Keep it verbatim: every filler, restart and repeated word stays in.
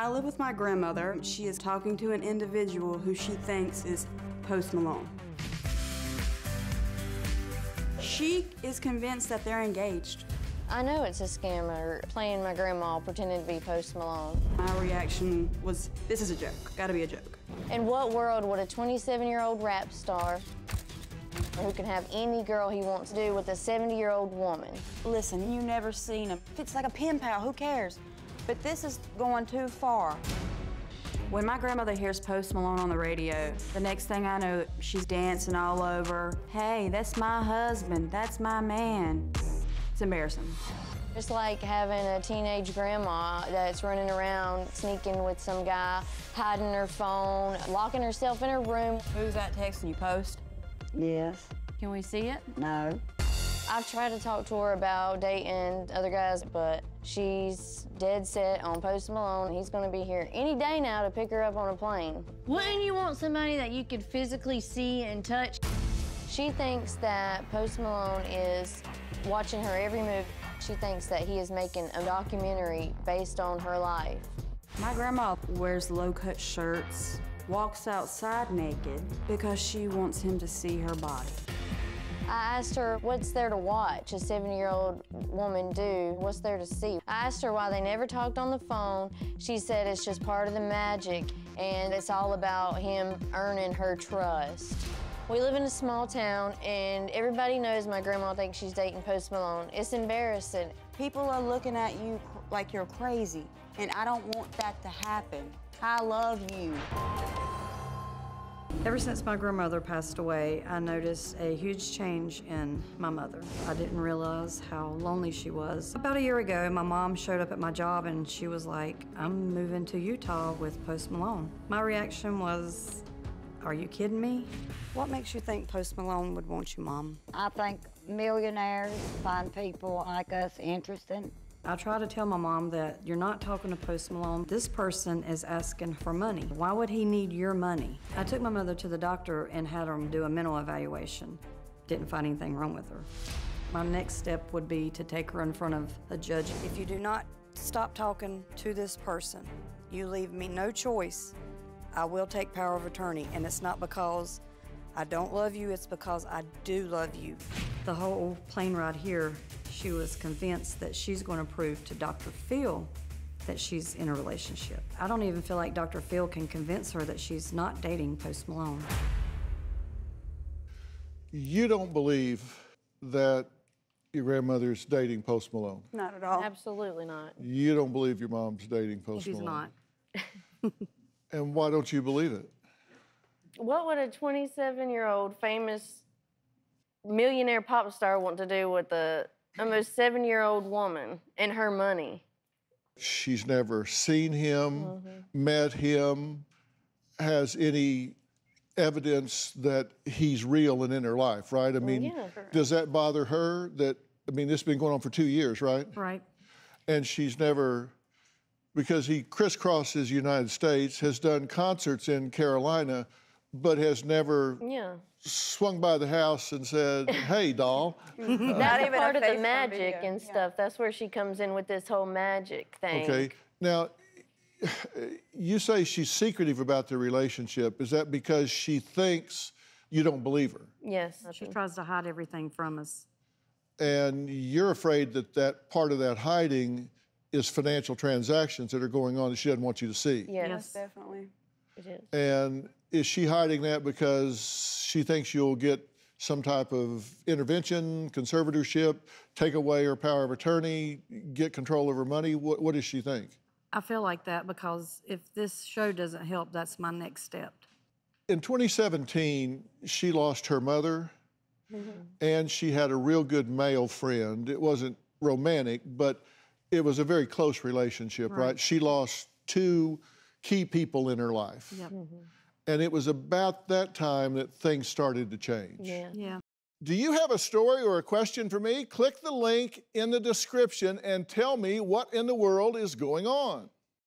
I live with my grandmother. She is talking to an individual who she thinks is Post Malone. She is convinced that they're engaged. I know it's a scammer playing my grandma, pretending to be Post Malone. My reaction was, this is a joke. Gotta be a joke. In what world would a twenty-seven-year-old rap star who can have any girl he wants to do with a seventy-year-old woman? Listen, you never seen him. It's like a pen pal, who cares? But this is going too far. When my grandmother hears Post Malone on the radio, the next thing I know, she's dancing all over. Hey, that's my husband, that's my man. It's embarrassing. It's like having a teenage grandma that's running around sneaking with some guy, hiding her phone, locking herself in her room. Who's that texting you, Post? Yes. Can we see it? No. I've tried to talk to her about dating other guys, but she's dead set on Post Malone. He's gonna be here any day now to pick her up on a plane. Wouldn't you want somebody that you could physically see and touch? She thinks that Post Malone is watching her every move. She thinks that he is making a documentary based on her life. My grandma wears low-cut shirts, walks outside naked because she wants him to see her body. I asked her, what's there to watch a seventy-year-old woman do? What's there to see? I asked her why they never talked on the phone. She said it's just part of the magic, and it's all about him earning her trust. We live in a small town, and everybody knows my grandma thinks she's dating Post Malone. It's embarrassing. People are looking at you like you're crazy, and I don't want that to happen. I love you. Ever since my grandmother passed away, I noticed a huge change in my mother. I didn't realize how lonely she was. About a year ago, my mom showed up at my job and she was like, I'm moving to Utah with Post Malone. My reaction was, are you kidding me? What makes you think Post Malone would want you, Mom? I think millionaires find people like us interesting. I try to tell my mom that you're not talking to Post Malone. This person is asking for money. Why would he need your money? I took my mother to the doctor and had her do a mental evaluation. Didn't find anything wrong with her. My next step would be to take her in front of a judge. If you do not stop talking to this person, you leave me no choice. I will take power of attorney, and it's not because I don't love you, it's because I do love you. The whole plane ride here, she was convinced that she's going to prove to Doctor Phil that she's in a relationship. I don't even feel like Doctor Phil can convince her that she's not dating Post Malone. You don't believe that your grandmother's dating Post Malone? Not at all. Absolutely not. You don't believe your mom's dating Post she's Malone? She's not. And why don't you believe it? What would a twenty-seven-year-old famous millionaire pop star want to do with the almost seven-year-old woman and her money? She's never seen him, mm-hmm. met him, has any evidence that he's real and in her life, right? I mean, yeah. Does that bother her? That I mean, this has been going on for two years, right? Right. And she's never, because he crisscrosses the United States, has done concerts in Carolina, but has never yeah. swung by the house and said, hey, doll. Not even uh, part of the magic and stuff. Yeah. That's where she comes in with this whole magic thing. Okay. Now, you say she's secretive about the relationship. Is that because she thinks you don't believe her? Yes. She tries to hide everything from us. And you're afraid that, that part of that hiding is financial transactions that are going on that she doesn't want you to see. Yes, yes, definitely. It is. And is she hiding that because she thinks you'll get some type of intervention, conservatorship, take away her power of attorney, get control of her money? What, what does she think? I feel like that because if this show doesn't help, that's my next step. In twenty seventeen, she lost her mother, mm-hmm. and she had a real good male friend. It wasn't romantic, but it was a very close relationship, right? right? She lost two key people in her life. Yep. Mm-hmm. And it was about that time that things started to change. Yeah. yeah. Do you have a story or a question for me? Click the link in the description and tell me what in the world is going on.